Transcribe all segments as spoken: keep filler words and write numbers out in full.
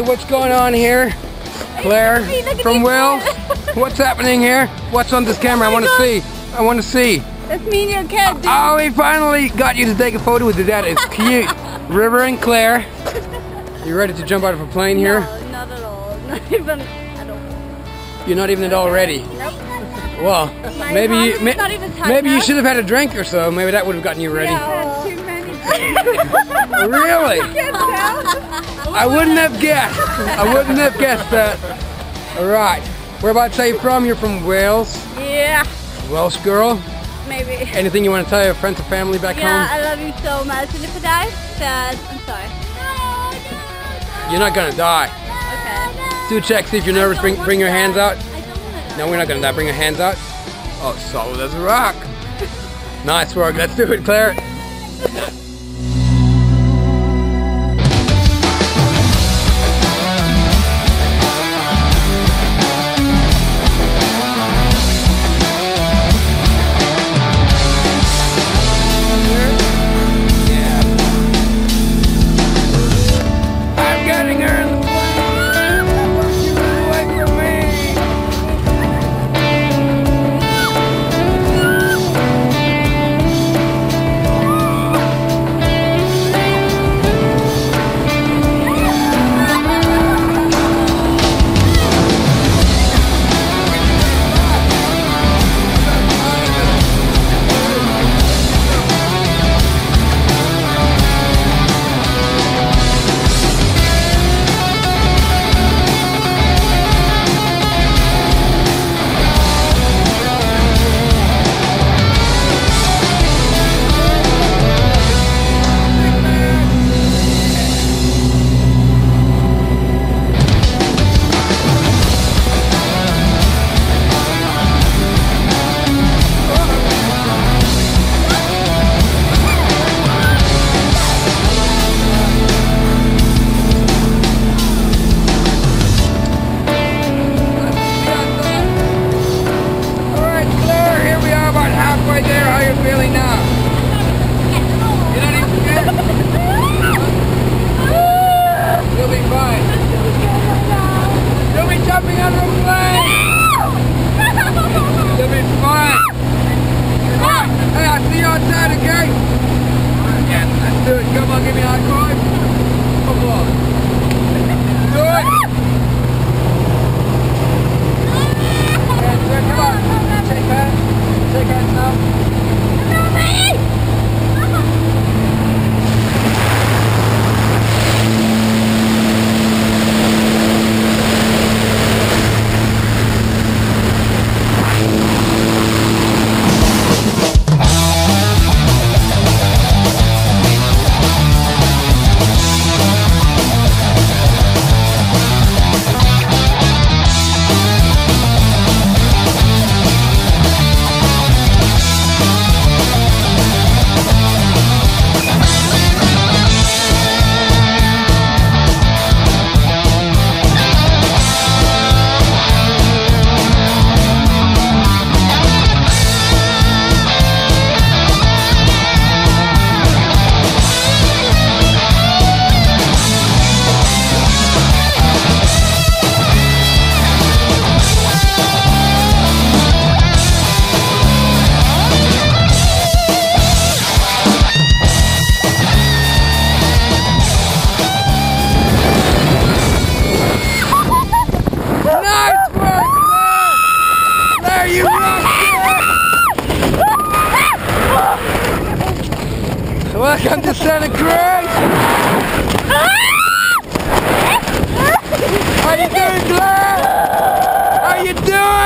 right, what's going on here? Claire from Welsh. What's happening here? What's on this camera? I want to see. I want to see. That's me and your cat, dude. Oh, we finally got you to take a photo with your dad. It's cute. River and Claire. You ready to jump out of a plane here? No, not at all. Not even at all. You're not even at all ready? Nope. Well, maybe you, ma not even maybe you should have had a drink or so. Maybe that would have gotten you ready. No. Really? I wouldn't have guessed. I wouldn't have guessed that. All right. Whereabouts are you from? You're from Wales? Yeah. Welsh girl? Maybe. Anything you want to tell your friends and family back yeah, home? Yeah, I love you so much. And if I die, Dad, I'm sorry. No, no, no. You're not going to die. Okay. Do a check, see if you're nervous. Bring, bring your hands out. I don't want to. No, we're not going to die. Bring your hands out. Oh, solid as a rock. Nice work. Let's do it, Claire. Welcome to Santa Cruz! How you doing, Glenn? How you doing?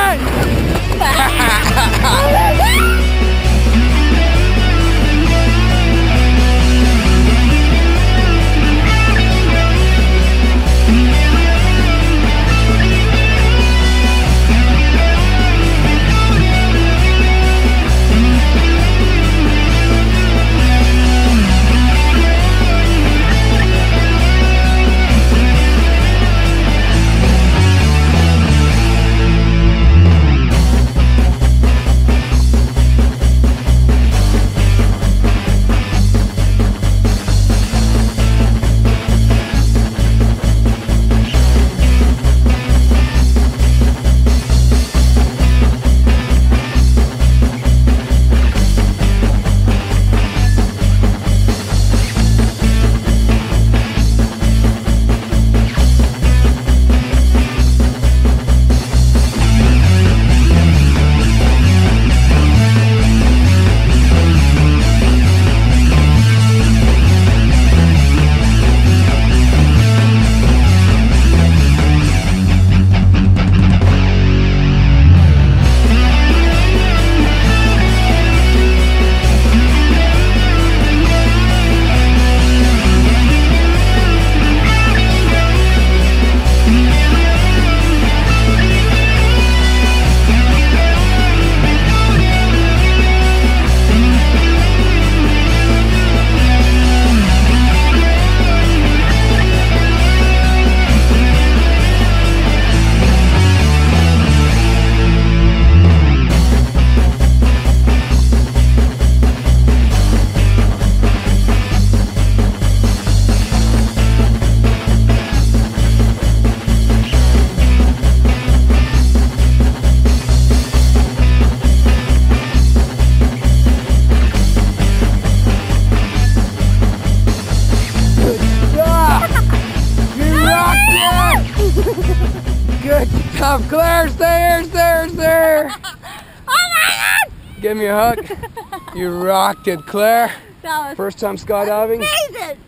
stairs, there's there. Oh my God! Give me a hug. You rocked it, Claire. That was first time skydiving. Amazing.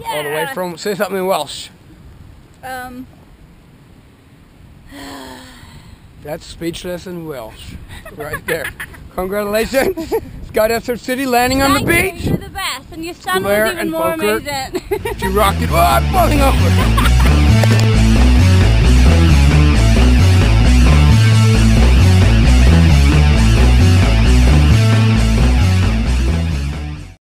Yeah. All the way from. Say something in Welsh. Um. That's speechless in Welsh, right there. Congratulations, Skydive City landing on the beach. You're the best, and your son was even more amazing. You rocked it. Oh, I'm falling over.